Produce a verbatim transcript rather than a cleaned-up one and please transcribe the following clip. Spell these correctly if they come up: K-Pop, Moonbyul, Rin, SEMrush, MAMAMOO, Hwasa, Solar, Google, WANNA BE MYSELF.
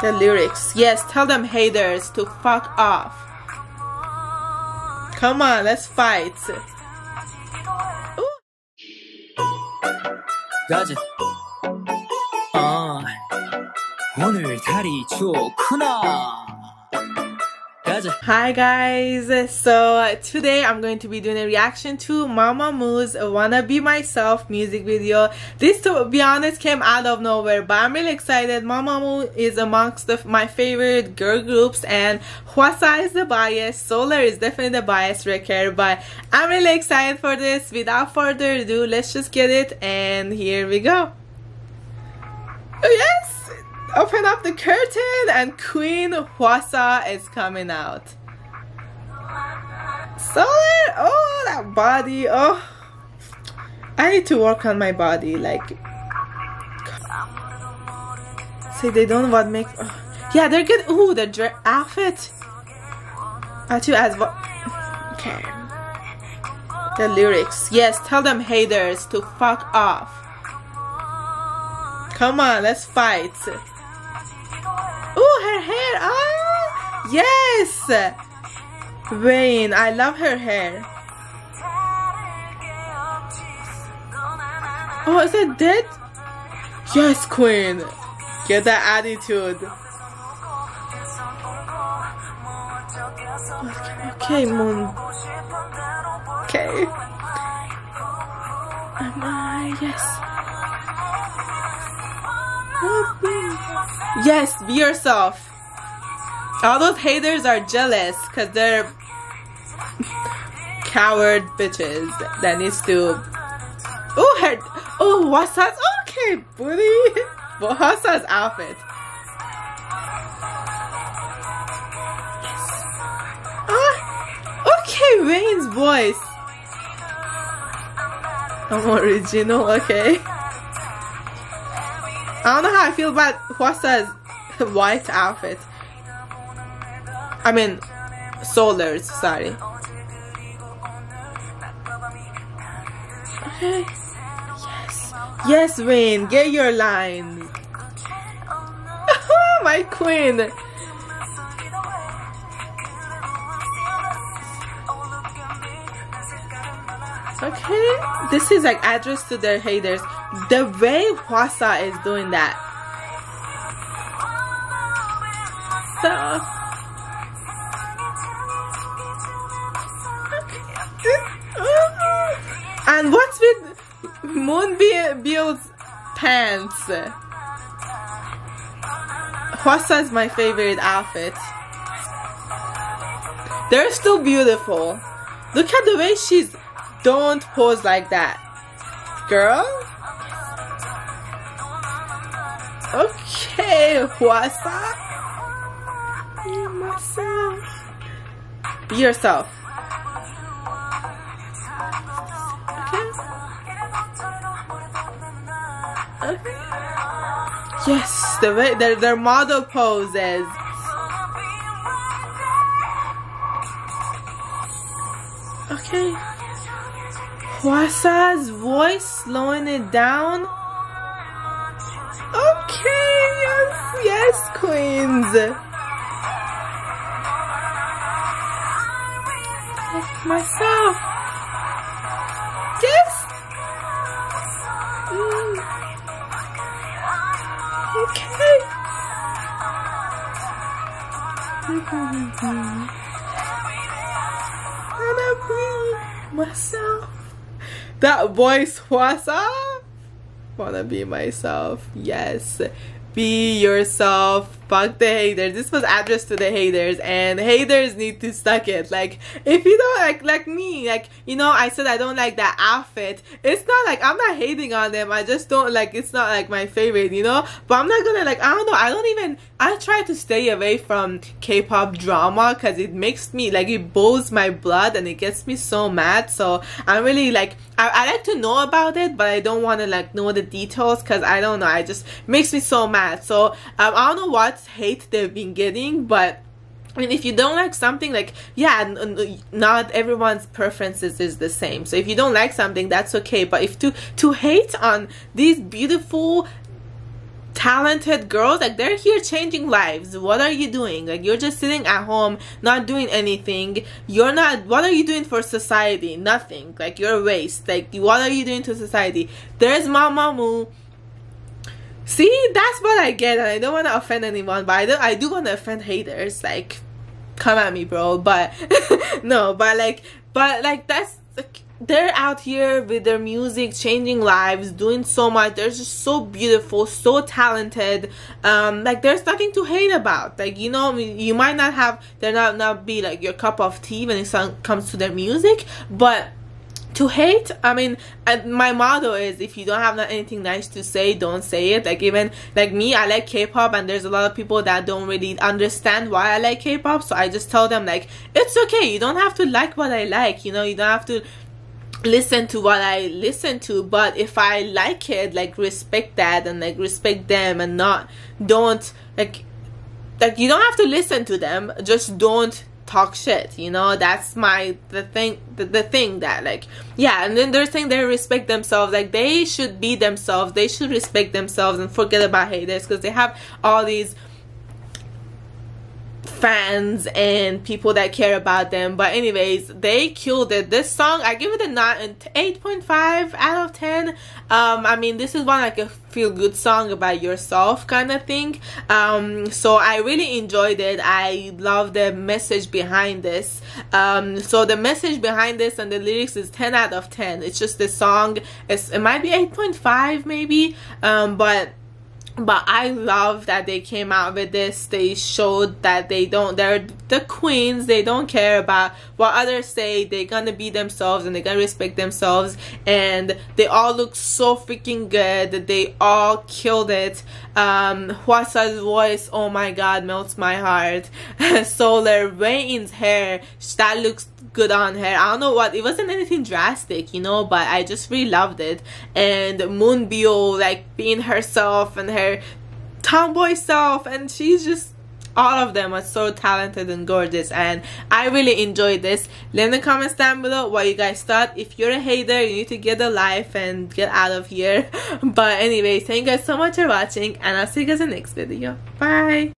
The lyrics. Yes, tell them haters to fuck off. Come on, let's fight. Ooh. Gotcha. 아, 오늘 달이 좋구나. Hi guys, so today I'm going to be doing a reaction to MAMAMOO's "Wanna Be Myself" music video. This, to be honest, came out of nowhere, but I'm really excited. MAMAMOO is amongst the, my favorite girl groups, and Hwasa is the bias, Solar is definitely the bias wrecker, but I'm really excited for this. Without further ado, let's just get it, and here we go. Oh yes! Open up the curtain and Queen Hwasa is coming out. Solar! Oh, that body! Oh, I need to work on my body. Like, see, they don't want make. Oh. Yeah, they're good. Ooh, the dre outfit. I too as well. Okay. The lyrics. Yes, tell them haters to fuck off. Come on, let's fight. Oh, her hair! Ah, yes! Rain, I love her hair. Oh, is it dead? Yes, Queen! Get that attitude. Okay, Moon. Okay. Am I? Yes. Yes, be yourself. All those haters are jealous because they're coward bitches that needs to. Oh, her. Oh, Hwasa's okay, booty. But Hwasa's outfit. Ah, okay, Rain's voice. I'm original, okay. I don't know how I feel about Hwasa's white outfit. I mean, Solar's, sorry. Okay. Yes. Yes, Rin, get your lines. My queen. Okay. This is like address to their haters. The way Hwasa is doing that. So, and what's with Moonbyul's pants? Hwasa's my favorite outfit. They're still beautiful. Look at the way she's. Don't pose like that, girl. Okay, Hwasa. Be myself. Be yourself. Okay. Okay. Yes, the way their their model poses. Okay. Hwasa's voice, slowing it down. Okay, yes, yes, queens. Yes, myself. Yes. Mm. Okay. Wanna be myself. That voice, Hwasa. Wanna be myself. Yes. Be yourself. Fuck the haters. This was addressed to the haters, and haters need to suck it. Like, if you don't like like me, like, you know, I said I don't like that outfit. It's not like I'm not hating on them. I just don't like, it's not like my favorite, you know? But I'm not gonna like, I don't know, I don't even, I try to stay away from K-pop drama because it makes me, like, it boils my blood and it gets me so mad. So I'm really like, I, I like to know about it, but I don't want to like know the details because I don't know, I just, it makes me so mad. So um, I don't know what hate they've been getting, but I mean, if you don't like something, like, yeah, n n not everyone's preferences is the same. So if you don't like something, that's okay. But if to to hate on these beautiful talented girls, like, they're here changing lives. What are you doing? Like, you're just sitting at home not doing anything. You're not, what are you doing for society? Nothing. Like, you're a waste. Like, what are you doing to society? There's MAMAMOO. See, that's what I get, and I don't want to offend anyone, but I, don't, I do want to offend haters. Like, come at me, bro. But no, but like, but like, that's like, they're out here with their music, changing lives, doing so much. They're just so beautiful, so talented. Um, like, there's nothing to hate about. Like, you know, you might not have, they're not not be like your cup of tea when it comes to their music, but to hate, I mean, and my motto is, if you don't have anything nice to say, don't say it. Like, even like me, I like K-pop, and there's a lot of people that don't really understand why I like K-pop, so I just tell them, like, it's okay, you don't have to like what I like, you know, you don't have to listen to what I listen to, but if I like it, like, respect that, and like, respect them, and not, don't, like, like, you don't have to listen to them, just don't talk shit, you know. That's my the thing the, the thing that, like, yeah. And then they're saying they respect themselves, like, they should be themselves, they should respect themselves and forget about haters, because they have all these fans and people that care about them. But anyways, they killed it. This song, I give it a eight point five out of ten. um I mean, this is one like a feel good song about yourself kind of thing. Um so I really enjoyed it. I love the message behind this. Um so the message behind this and the lyrics is ten out of ten. It's just the song, it's, it might be eight point five maybe, um but But I love that they came out with this. They showed that they don't, they're the queens. They don't care about what others say. They're gonna be themselves, and they're gonna respect themselves. And they all look so freaking good. They all killed it. Um, Hwasa's voice, oh my god, melts my heart. Solar, Rain's hair, that looks good on her. I don't know what, it wasn't anything drastic, you know, but I just really loved it. And Moonbyul, like, being herself and her tomboy self, and she's just, all of them are so talented and gorgeous, and I really enjoyed this. Let me know in the comments down below what you guys thought. If you're a hater, you need to get a life and get out of here. But anyways, thank you guys so much for watching, and I'll see you guys in the next video. Bye.